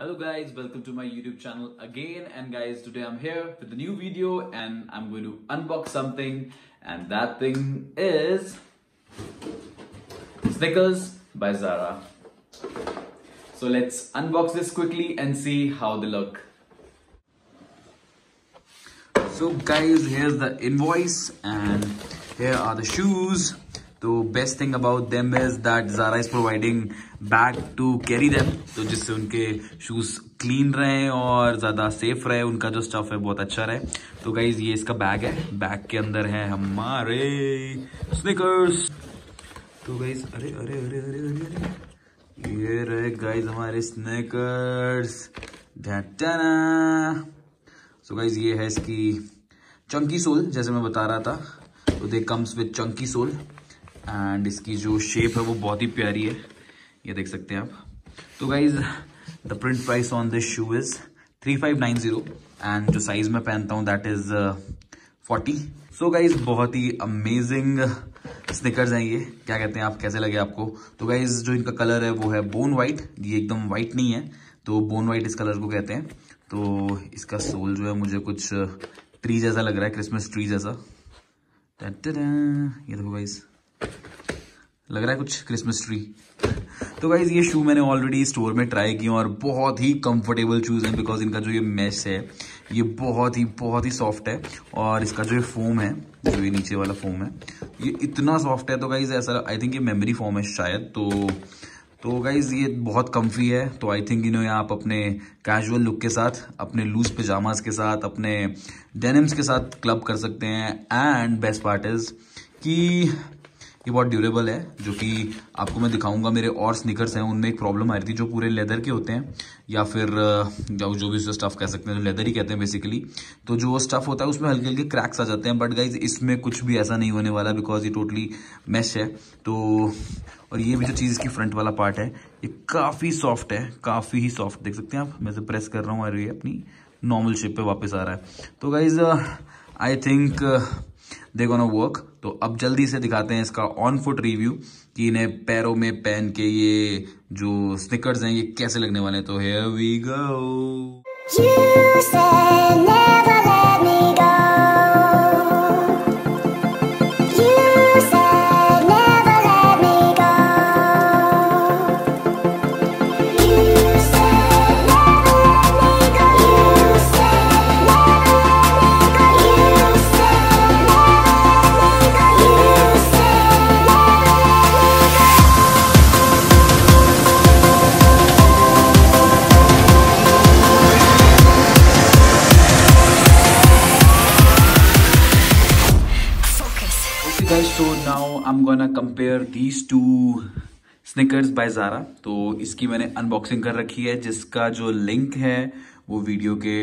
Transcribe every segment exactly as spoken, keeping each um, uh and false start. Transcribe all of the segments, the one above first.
Hello guys, welcome to my YouTube channel again. And guys, today I'm here with a new video and I'm going to unbox something, and that thing is Sneakers by Zara. So let's unbox this quickly and see how they look. So guys, here's the invoice and here are the shoes. The best thing about them is that Zara is providing bag to carry them, तो जिससे उनके shoes clean रहे और ज़्यादा safe रहे, उनका जो stuff है बहुत अच्छा रहे। तो guys, ये इसका bag है, bag के अंदर है हमारे sneakers। तो guys, अरे अरे अरे अरे अरे अरे ये रहे guys हमारे sneakers। So guys, ये है इसकी chunky sole, जैसे मैं बता रहा था। तो they comes with chunky sole। And इसकी जो शेप है वो बहुत ही प्यारी है, ये देख सकते हैं आप। तो guys the print price on this shoe is three five nine zero, and जो साइज़ मैं पहनता हूँ that is forty. So guys बहुत ही अमेजिंग स्निकर्स हैं ये, क्या कहते हैं आप, कैसे लगे आपको? तो गाइज जो इनका कलर है वो है बोन वाइट, ये एकदम वाइट नहीं है, तो बोन वाइट इस कलर को कहते हैं। तो इसका सोल जो है मुझे कुछ ट्री जैसा लग रहा है, क्रिसमस ट्री जैसा। ये देखो गाइज, लग रहा है कुछ क्रिसमस ट्री। तो गाइज ये शू मैंने ऑलरेडी स्टोर में ट्राई किया और बहुत ही कंफर्टेबल शूज़ हैं, बिकॉज इनका जो ये मैश है ये बहुत ही बहुत ही सॉफ्ट है, और इसका जो ये फोम है, जो ये नीचे वाला फोम है, ये इतना सॉफ्ट है। तो गाइज ऐसा आई थिंक ये मेमोरी फोम है शायद। तो तो गाइज ये बहुत कम्फी है। तो आई थिंक यू नो आप अपने कैजुअल लुक के साथ, अपने लूज पैजामाज के साथ, अपने डेनिम्स के साथ क्लब कर सकते हैं। एंड बेस्ट पार्ट इज़ कि ये बहुत ड्यूरेबल है, जो कि आपको मैं दिखाऊंगा। मेरे और स्निकर्स हैं उनमें एक प्रॉब्लम आ रही थी, जो पूरे लेदर के होते हैं या फिर जो भी उससे स्टफ़ कह सकते हैं, जो लेदर ही कहते हैं बेसिकली। तो जो स्टफ़ होता है उसमें हल्के हल्के क्रैक्स आ जाते हैं, बट गाइज इसमें कुछ भी ऐसा नहीं होने वाला, बिकॉज ये टोटली मैश है। तो और ये भी जो चीज़ इसकी फ्रंट वाला पार्ट है ये काफ़ी सॉफ्ट है, काफ़ी ही सॉफ्ट, देख सकते हैं आप। मैं से प्रेस कर रहा हूँ और ये अपनी नॉर्मल शेप पर वापस आ रहा है। तो guys I think they gonna work. तो अब जल्दी से दिखाते हैं इसका ऑन फुट रिव्यू कि इन्हें पैरों में पहन के ये जो स्निकर्स हैं ये कैसे लगने वाले हैं। तो here we go. You said never let me go. You said never let me go. You said never let me go. You said never let me go. You said So now I'm gonna compare these two Sneakers by Zara। तो इसकी मैंने unboxing कर रखी है, जिसका जो link है वो वीडियो के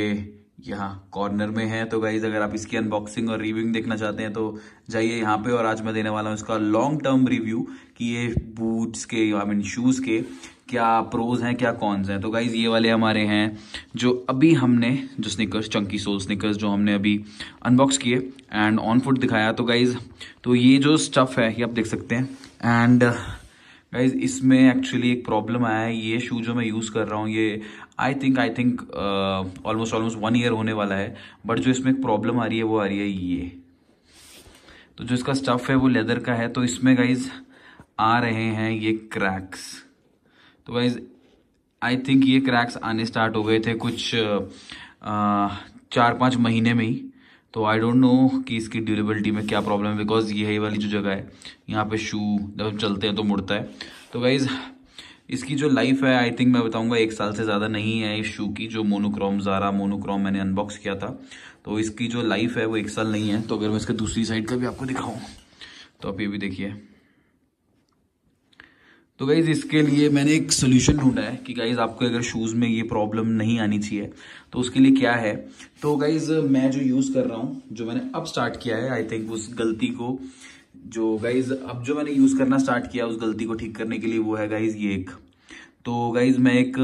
यहाँ कॉर्नर में है। तो गाइज अगर आप इसकी अनबॉक्सिंग और रिव्यूइंग देखना चाहते हैं तो जाइए यहाँ पे। और आज मैं देने वाला हूँ इसका लॉन्ग टर्म रिव्यू कि ये बूट्स के आई मीन शूज़ के क्या प्रोज हैं, क्या कॉन्स हैं। तो गाइज ये वाले हमारे हैं जो अभी हमने जो स्निकर्स चंकी सोल स्निकर्स जो हमने अभी अनबॉक्स किए एंड ऑन फुट दिखाया। तो गाइज तो ये जो स्टफ़ है ये आप देख सकते हैं। एंड गाइज इसमें एक्चुअली एक प्रॉब्लम आया है, ये शू जो मैं यूज़ कर रहा हूँ ये I think I think almost almost one year होने वाला है, बट जो इसमें एक प्रॉब्लम आ रही है वो आ रही है ये। तो जो इसका स्टफ़ है वो लेदर का है, तो इसमें गाइज आ रहे हैं ये क्रैक्स। तो गाइज आई थिंक ये क्रैक्स आने स्टार्ट हो गए थे कुछ आ, चार पाँच महीने में ही। तो आई डोंट नो कि इसकी ड्यूरेबिलिटी में क्या प्रॉब्लम है, बिकॉज ये वाली जो जगह है यहाँ पे शू जब हम चलते हैं तो मुड़ता है। तो गाइज इसकी जो लाइफ है आई थिंक मैं बताऊंगा एक साल से ज़्यादा नहीं है इस शू की, जो मोनोक्रोम ज़ारा मोनोक्रोम मैंने अनबॉक्स किया था। तो इसकी जो लाइफ है वो एक साल नहीं है। तो अगर मैं इसके दूसरी साइड का भी आपको दिखाऊँ तो आप ये भी देखिए। तो गाइज़ इसके लिए मैंने एक सोल्यूशन ढूंढा है कि गाइज़ आपको अगर शूज़ में ये प्रॉब्लम नहीं आनी चाहिए तो उसके लिए क्या है। तो गाइज़ मैं जो यूज़ कर रहा हूँ, जो मैंने अब स्टार्ट किया है, आई थिंक उस गलती को जो गाइज़ अब जो मैंने यूज़ करना स्टार्ट किया उस गलती को ठीक करने के लिए वो है गाइज़ ये एक। तो गाइज़ मैं एक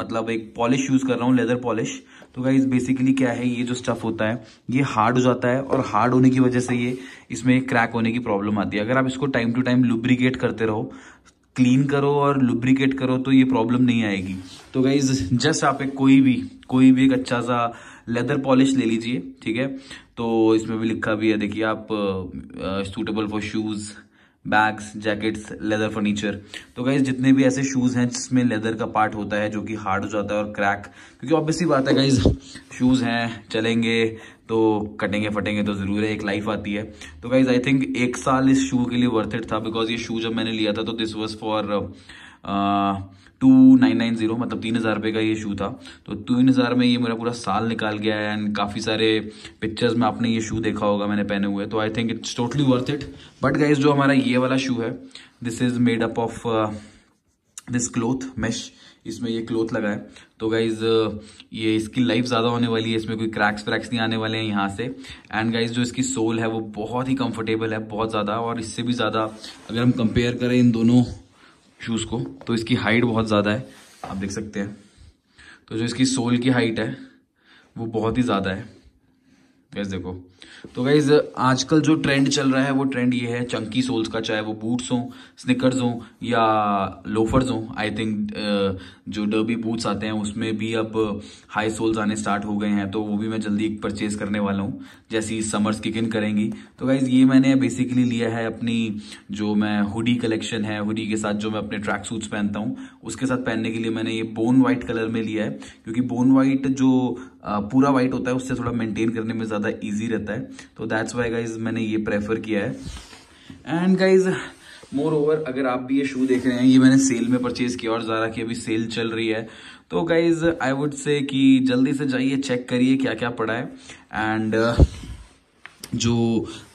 मतलब एक पॉलिश यूज़ कर रहा हूँ, लेदर पॉलिश। तो गाइज़ बेसिकली क्या है, ये जो स्टफ़ होता है ये हार्ड हो जाता है, और हार्ड होने की वजह से ये इसमें क्रैक होने की प्रॉब्लम आती है। अगर आप इसको टाइम टू टाइम लुब्रिकेट करते रहो क्लीन करो और लुब्रिकेट करो तो ये प्रॉब्लम नहीं आएगी। तो गाइज जस्ट आप एक कोई भी कोई भी एक अच्छा सा लेदर पॉलिश ले लीजिए, ठीक है। तो इसमें भी लिखा भी है, देखिए आप suitable for shoes, bags, jackets, leather furniture. तो गाइज जितने भी ऐसे शूज़ हैं जिसमें लेदर का पार्ट होता है जो कि हार्ड हो जाता है और क्रैक, क्योंकि ऑब्वियसली बात है गाइज शूज़ हैं, चलेंगे तो कटेंगे फटेंगे तो ज़रूर है, एक लाइफ आती है। तो गाइज आई थिंक एक साल इस शू के लिए वर्थ इट था, बिकॉज ये शू जब मैंने लिया था तो this was for two nine nine zero, मतलब तीन हज़ार रुपये का ये शू था। तो तीन हज़ार में ये मेरा पूरा साल निकाल गया है एंड काफ़ी सारे पिक्चर्स में आपने ये शू देखा होगा मैंने पहने हुए। तो I think it's totally worth it. But guys जो हमारा ये वाला शू है, this is made up of this cloth mesh, इसमें ये क्लोथ लगा है। तो गाइज ये इसकी लाइफ ज़्यादा होने वाली है, इसमें कोई क्रैक्स क्रैक्स नहीं आने वाले हैं यहाँ से। एंड गाइज जो इसकी सोल है वो बहुत ही कंफर्टेबल है, बहुत ज़्यादा। और इससे भी ज़्यादा अगर हम कंपेयर करें इन दोनों शूज़ को तो इसकी हाइट बहुत ज़्यादा है, आप देख सकते हैं। तो जो इसकी सोल की हाइट है वो बहुत ही ज़्यादा है, गाइज देखो। तो गाइज आजकल जो ट्रेंड चल रहा है वो ट्रेंड ये है चंकी सोल्स का, चाहे वो बूट्स हों, स्निकर्स हों या लोफर्स हों। आई थिंक जो डर्बी बूट्स आते हैं उसमें भी अब हाई सोल्स आने स्टार्ट हो गए हैं, तो वो भी मैं जल्दी परचेज करने वाला हूँ जैसी समर्स किक इन करेंगी। तो गाइज ये मैंने बेसिकली लिया है अपनी जो मैं हुडी कलेक्शन है, हुडी के साथ जो मैं अपने ट्रैक सूट्स पहनता हूँ उसके साथ पहनने के लिए मैंने ये बोन वाइट कलर में लिया है, क्योंकि बोन वाइट जो पूरा वाइट होता है उससे थोड़ा मेंटेन करने में ज़्यादा ईजी रहता है। तो दैट्स वाई गाइज मैंने ये प्रेफर किया है। एंड गाइज मोर ओवर अगर आप भी ये शू देख रहे हैं, ये मैंने सेल में परचेज़ किया और ज़ारा की अभी सेल चल रही है। तो गाइज आई वुड से कि जल्दी से जाइए, चेक करिए क्या क्या पड़ा है। एंड जो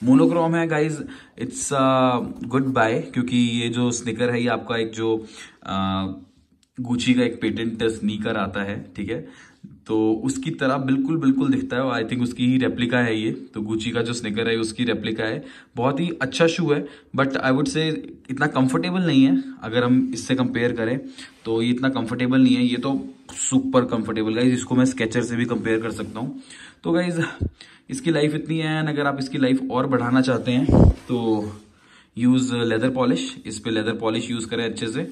मोनोक्रोम है गाइज इट्स गुड बाय, क्योंकि ये जो स्निकर है ये आपका एक जो गुची का एक पेटेंट स्नीकर आता है, ठीक है, तो उसकी तरह बिल्कुल बिल्कुल दिखता है। आई थिंक उसकी ही रेप्लिका है ये, तो गुची का जो स्निकर है उसकी रेप्लिका है। बहुत ही अच्छा शू है, बट आई वुड से इतना कंफर्टेबल नहीं है। अगर हम इससे कंपेयर करें तो ये इतना कंफर्टेबल नहीं है, ये तो सुपर कंफर्टेबल गाइज, इसको मैं स्केचर से भी कंपेयर कर सकता हूँ। तो गाइज इसकी लाइफ इतनी है, एंड अगर आप इसकी लाइफ और बढ़ाना चाहते हैं तो यूज़ लेदर पॉलिश, इस पे लेदर पॉलिश यूज़ करें अच्छे से।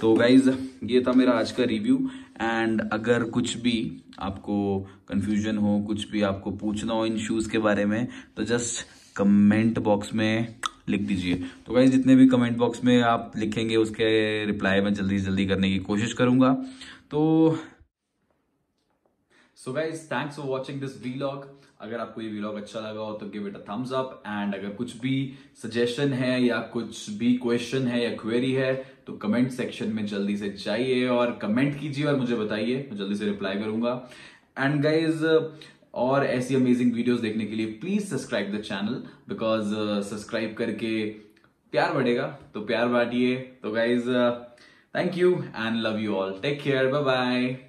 तो गाइज ये था मेरा आज का रिव्यू, एंड अगर कुछ भी आपको कन्फ्यूजन हो, कुछ भी आपको पूछना हो इन शूज़ के बारे में, तो जस्ट कमेंट बॉक्स में लिख दीजिए। तो गाइज जितने भी कमेंट बॉक्स में आप लिखेंगे उसके रिप्लाई मैं जल्दी से जल्दी करने की कोशिश करूँगा। तो so guys thanks for watching this vlog. अगर आपको ये व्लॉग अच्छा लगा हो तो give it a thumbs up, and अगर कुछ भी सजेशन है या कुछ भी क्वेश्चन है या क्वेरी है तो कमेंट सेक्शन में जल्दी से जाइए और कमेंट कीजिए और मुझे बताइए, मैं जल्दी से रिप्लाई करूंगा। एंड गाइज और ऐसी अमेजिंग वीडियोस देखने के लिए please subscribe the channel, because subscribe करके प्यार बढ़ेगा, तो प्यार बांटिए। तो guys thank you and love you all, take care, bye bye.